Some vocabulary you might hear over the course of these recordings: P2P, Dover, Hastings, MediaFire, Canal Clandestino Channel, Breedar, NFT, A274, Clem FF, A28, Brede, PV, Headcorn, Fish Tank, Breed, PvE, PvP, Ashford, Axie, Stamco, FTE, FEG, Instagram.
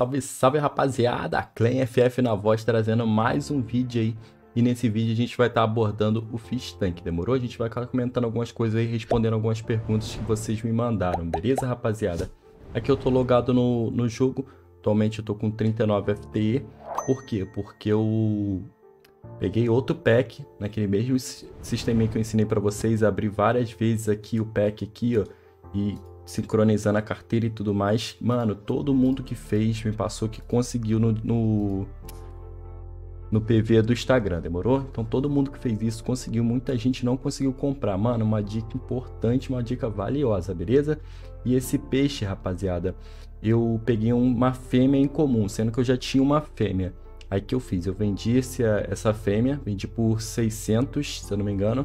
Salve, salve rapaziada, Clem FF na voz, trazendo mais um vídeo aí. E nesse vídeo a gente vai estar abordando o Fish Tank, demorou? A gente vai estar comentando algumas coisas aí, respondendo algumas perguntas que vocês me mandaram, beleza rapaziada? Aqui eu tô logado no jogo, atualmente eu tô com 39 FTE, por quê? Porque eu peguei outro pack, naquele mesmo sistema que eu ensinei pra vocês, abri várias vezes aqui o pack aqui, ó, e sincronizando a carteira e tudo mais. Mano, todo mundo que fez me passou que conseguiu no PV do Instagram, demorou? Então todo mundo que fez isso conseguiu, muita gente não conseguiu comprar. Mano, uma dica importante, uma dica valiosa, beleza? E esse peixe, rapaziada, eu peguei uma fêmea em comum, sendo que eu já tinha uma fêmea. Aí que eu fiz? Eu vendi essa fêmea, vendi por 600, se eu não me engano,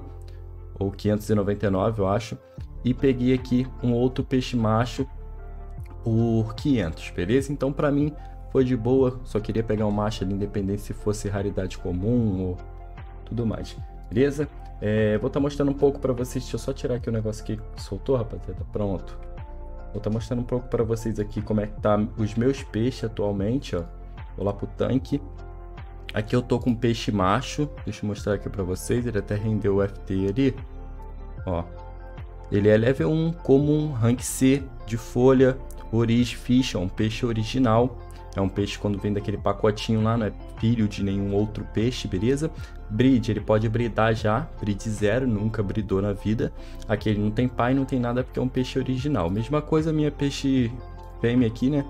ou 599, eu acho. E peguei aqui um outro peixe macho por 500, beleza? Então para mim foi de boa, só queria pegar um macho ali, independente se fosse raridade comum ou tudo mais, beleza? Vou estar mostrando um pouco para vocês, deixa eu só tirar aqui o negócio que soltou, rapaziada, pronto. Vou estar mostrando um pouco para vocês aqui como é que tá os meus peixes atualmente, ó. Vou lá pro tanque. Aqui eu tô com um peixe macho, deixa eu mostrar aqui para vocês, ele até rendeu o FT ali, ó. Ele é level 1, comum, rank C, de folha, origem, fish, é um peixe original. É um peixe quando vem daquele pacotinho lá, não é filho de nenhum outro peixe, beleza? Breed, ele pode breedar já, breed zero, nunca breedou na vida. Aqui ele não tem pai, não tem nada porque é um peixe original. Mesma coisa minha peixe fêmea aqui, né?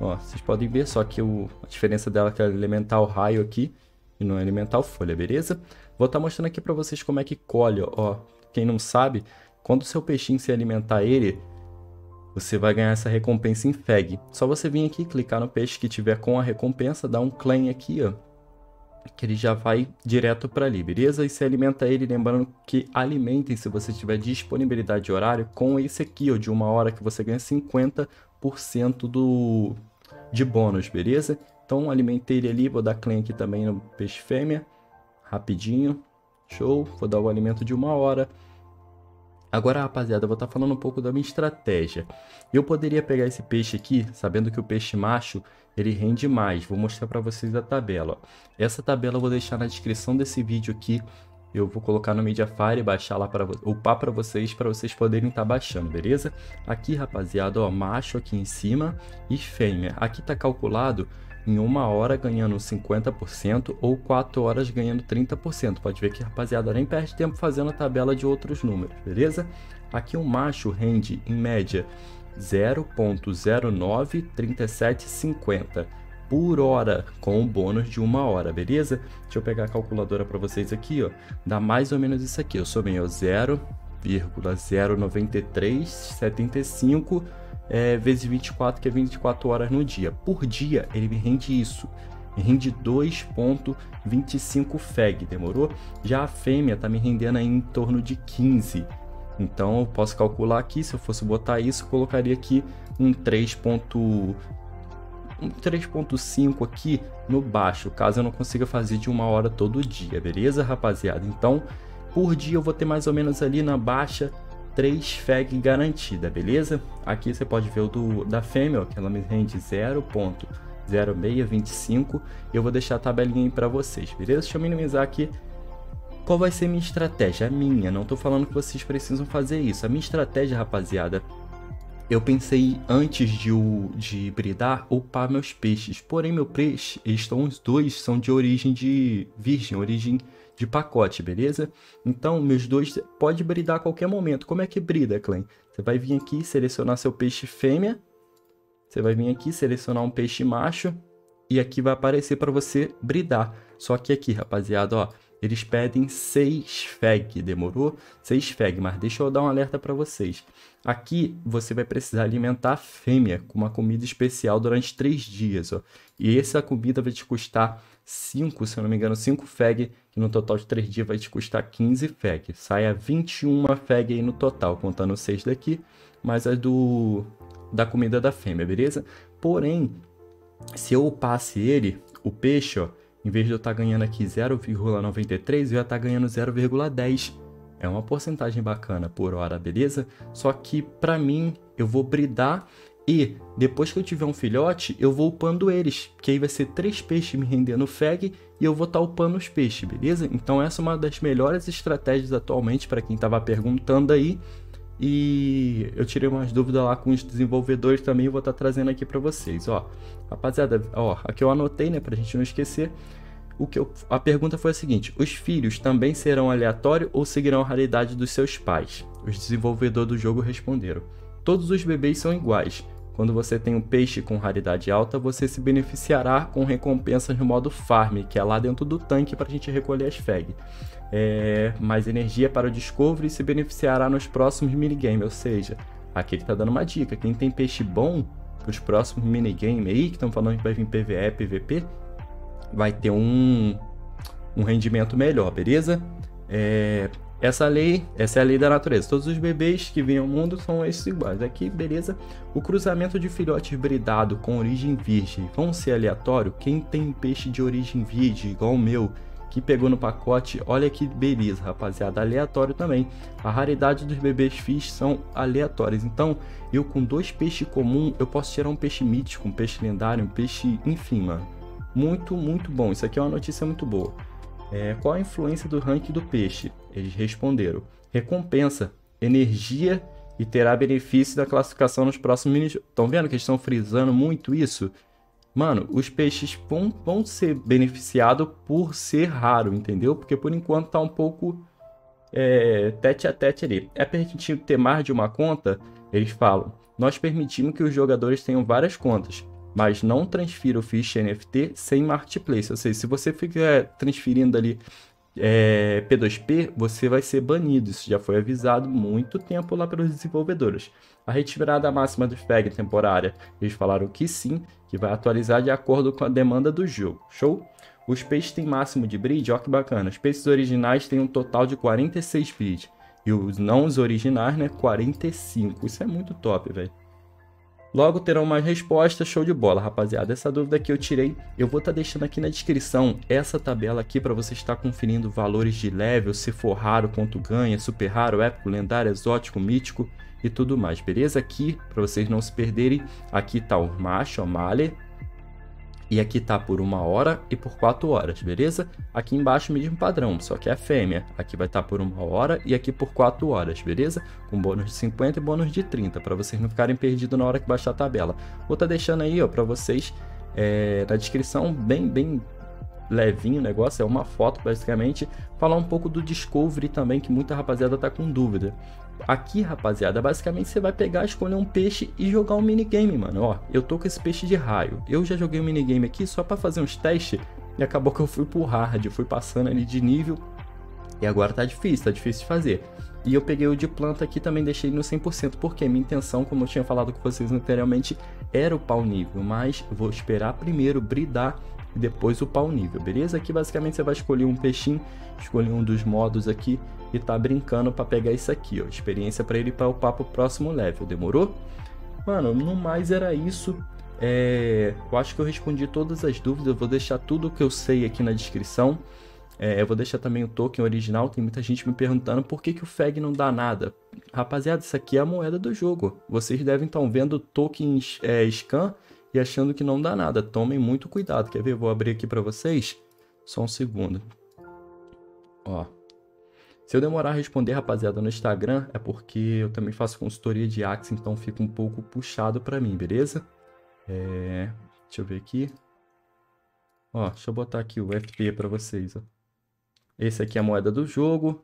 Ó, vocês podem ver, só que a diferença dela é que é elemental raio aqui e não é elemental folha, beleza? Vou estar mostrando aqui pra vocês como é que colhe, ó. Quem não sabe, quando o seu peixinho se alimentar ele, você vai ganhar essa recompensa em FEG. Só você vir aqui, clicar no peixe que tiver com a recompensa, dar um claim aqui, ó, que ele já vai direto para ali, beleza? E se alimenta ele, lembrando que alimentem se você tiver disponibilidade de horário com esse aqui, ó, de uma hora que você ganha 50% de bônus, beleza? Então alimentei ele ali, vou dar claim aqui também no peixe fêmea, rapidinho, show, vou dar o alimento de uma hora. Agora, rapaziada, eu vou estar falando um pouco da minha estratégia. Eu poderia pegar esse peixe aqui, sabendo que o peixe macho, ele rende mais. Vou mostrar para vocês a tabela, ó. Essa tabela eu vou deixar na descrição desse vídeo aqui. Eu vou colocar no MediaFire, baixar lá para upar para vocês poderem estar baixando, beleza? Aqui, rapaziada, ó, macho aqui em cima e fêmea. Aqui tá calculado em uma hora ganhando 50% ou 4 horas ganhando 30%. Pode ver que, rapaziada, nem perde tempo fazendo a tabela de outros números, beleza? Aqui o macho rende, em média, 0,093750 por hora, com o bônus de uma hora, beleza? Deixa eu pegar a calculadora para vocês aqui, ó. Dá mais ou menos isso aqui. Eu somei, ó, 0,09375 vezes 24, que é 24 horas no dia. Por dia ele me rende isso, me rende 2,25 FEG, demorou? Já a fêmea tá me rendendo aí em torno de 15, então eu posso calcular aqui, se eu fosse botar isso, eu colocaria aqui um 3.5 aqui no baixo, caso eu não consiga fazer de uma hora todo dia, beleza rapaziada? Então por dia eu vou ter mais ou menos ali na baixa 3 FEG garantida, beleza? Aqui você pode ver o da fêmea, ó, que ela me rende 0,0625. Eu vou deixar a tabelinha aí para vocês, beleza? Deixa eu minimizar aqui. Qual vai ser minha estratégia? A minha, não tô falando que vocês precisam fazer isso. A minha estratégia, rapaziada, eu pensei antes de bridar, upar meus peixes. Porém, meu peixe, os dois são de origem de virgem, origem de pacote, beleza? Então, meus dois pode bridar a qualquer momento. Como é que brida, Clem? Você vai vir aqui, selecionar seu peixe fêmea. Você vai vir aqui, selecionar um peixe macho. E aqui vai aparecer para você bridar. Só que aqui, rapaziada, ó, eles pedem 6 FEG, demorou? 6 FEG, mas deixa eu dar um alerta para vocês. Aqui você vai precisar alimentar a fêmea com uma comida especial durante 3 dias, ó. E essa comida vai te custar 5, se eu não me engano, 5 FEG, que no total de 3 dias vai te custar 15 FEG. Sai a 21 FEG aí no total, contando 6 daqui, mais a da comida da fêmea, beleza? Porém, se eu upasse ele, o peixe, ó, em vez de eu estar ganhando aqui 0,93, eu ia estar ganhando 0,10. É uma porcentagem bacana por hora, beleza? Só que, pra mim, eu vou bridar E depois que eu tiver um filhote, eu vou upando eles, que aí vai ser 3 peixes me rendendo FEG e eu vou estar upando os peixes, beleza? Então essa é uma das melhores estratégias atualmente para quem estava perguntando aí. E eu tirei umas dúvidas lá com os desenvolvedores também e vou estar trazendo aqui para vocês, ó. Rapaziada, ó, aqui eu anotei, né, pra gente não esquecer. A pergunta foi a seguinte: os filhos também serão aleatórios ou seguirão a raridade dos seus pais? Os desenvolvedores do jogo responderam: todos os bebês são iguais. Quando você tem um peixe com raridade alta, você se beneficiará com recompensas no modo farm, que é lá dentro do tanque para a gente recolher as FEG. Mais energia para o discovery e se beneficiará nos próximos minigames, ou seja, aqui ele está dando uma dica. Quem tem peixe bom, os próximos minigames aí, que estão falando que vai vir PvE, PvP, vai ter um rendimento melhor, beleza? Essa é a lei da natureza. Todos os bebês que vêm ao mundo são esses iguais. Aqui, beleza? O cruzamento de filhotes bridado com origem virgem vão ser aleatório? Quem tem peixe de origem virgem, igual o meu, que pegou no pacote, olha que beleza, rapaziada, aleatório também. A raridade dos bebês fish são aleatórias. Então, eu com 2 peixes comuns, eu posso tirar um peixe mítico, um peixe lendário, um peixe, enfim, mano. Muito, muito bom. Isso aqui é uma notícia muito boa. Qual a influência do ranking do peixe? Eles responderam: recompensa, energia e terá benefício da classificação nos próximos minigames. Estão vendo que eles estão frisando muito isso? Mano, os peixes vão ser beneficiados por ser raro, entendeu? Porque por enquanto tá um pouco tete a tete ali. É permitido ter mais de uma conta? Eles falam: nós permitimos que os jogadores tenham várias contas, mas não transfira o Fish NFT sem marketplace. Ou seja, se você ficar transferindo ali P2P, você vai ser banido. Isso já foi avisado muito tempo lá pelos desenvolvedores. A retirada máxima do FEG temporária, eles falaram que sim, que vai atualizar de acordo com a demanda do jogo. Show? Os peixes têm máximo de breed, ó que bacana. Os peixes originais têm um total de 46 breed. E os não os originais, né, 45. Isso é muito top, velho. Logo terão mais respostas, show de bola, rapaziada. Essa dúvida que eu tirei, eu vou estar deixando aqui na descrição essa tabela aqui para você estar conferindo valores de level, se for raro, quanto ganha, super raro, épico, lendário, exótico, mítico e tudo mais, beleza? Aqui, para vocês não se perderem, aqui tá o macho, a malha, e aqui tá por 1 hora e por 4 horas, beleza? Aqui embaixo mesmo padrão, só que é a fêmea. Aqui vai estar por 1 hora e aqui por 4 horas, beleza? Com bônus de 50 e bônus de 30, para vocês não ficarem perdidos na hora que baixar a tabela. Vou estar deixando aí, ó, para vocês na descrição, bem levinho o negócio, é uma foto basicamente. Falar um pouco do Discovery também, que muita rapaziada tá com dúvida. Aqui, rapaziada, basicamente você vai pegar, escolher um peixe e jogar um minigame, mano. Ó, eu tô com esse peixe de raio. Eu já joguei um minigame aqui só pra fazer uns testes e acabou que eu fui pro hard, fui passando ali de nível e agora tá difícil de fazer. E eu peguei o de planta aqui também, deixei no 100%, porque minha intenção, como eu tinha falado com vocês anteriormente, era upar o nível, mas vou esperar primeiro bridar e depois upar o nível, beleza? Aqui basicamente você vai escolher um peixinho, escolher um dos modos aqui e tá brincando para pegar isso aqui, ó, experiência para ele para upar pro próximo level, demorou? Mano, no mais era isso. Eu acho que eu respondi todas as dúvidas. Eu vou deixar tudo que eu sei aqui na descrição. Eu vou deixar também o token original. Tem muita gente me perguntando por que que o FEG não dá nada. Rapaziada, isso aqui é a moeda do jogo. Vocês devem estar vendo tokens scan e achando que não dá nada. Tomem muito cuidado. Quer ver? Vou abrir aqui para vocês. Só um segundo. Ó. Se eu demorar a responder, rapaziada, no Instagram, é porque eu também faço consultoria de Axie, então fica um pouco puxado para mim, beleza? Deixa eu ver aqui. Ó, deixa eu botar aqui o FTE para vocês, ó. Esse aqui é a moeda do jogo.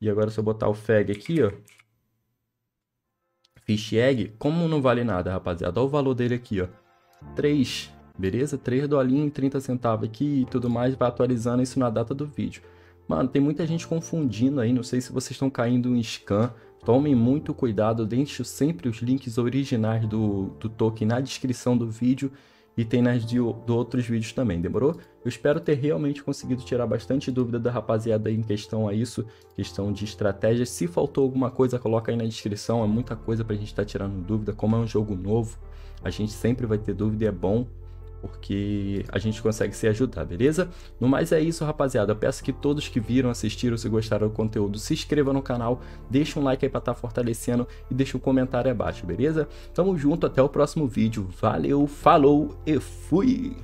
E agora se eu botar o FEG aqui, ó. Fish Egg, como não vale nada, rapaziada? Olha o valor dele aqui, ó. 3, beleza? 3 dolinhos, 30 centavos aqui e tudo mais. Vai atualizando isso na data do vídeo. Mano, tem muita gente confundindo aí. Não sei se vocês estão caindo em scam. Tomem muito cuidado. Deixo sempre os links originais do token na descrição do vídeo. E tem nas de outros vídeos também, demorou? Eu espero ter realmente conseguido tirar bastante dúvida da rapaziada em questão a isso, questão de estratégia. Se faltou alguma coisa, coloca aí na descrição, é muita coisa pra gente estar tirando dúvida. Como é um jogo novo, a gente sempre vai ter dúvida e é bom porque a gente consegue se ajudar, beleza? No mais é isso, rapaziada. Eu peço que todos que viram, assistiram, se gostaram do conteúdo, se inscrevam no canal, deixa um like aí pra estar fortalecendo e deixa um comentário abaixo, beleza? Tamo junto, até o próximo vídeo. Valeu, falou e fui!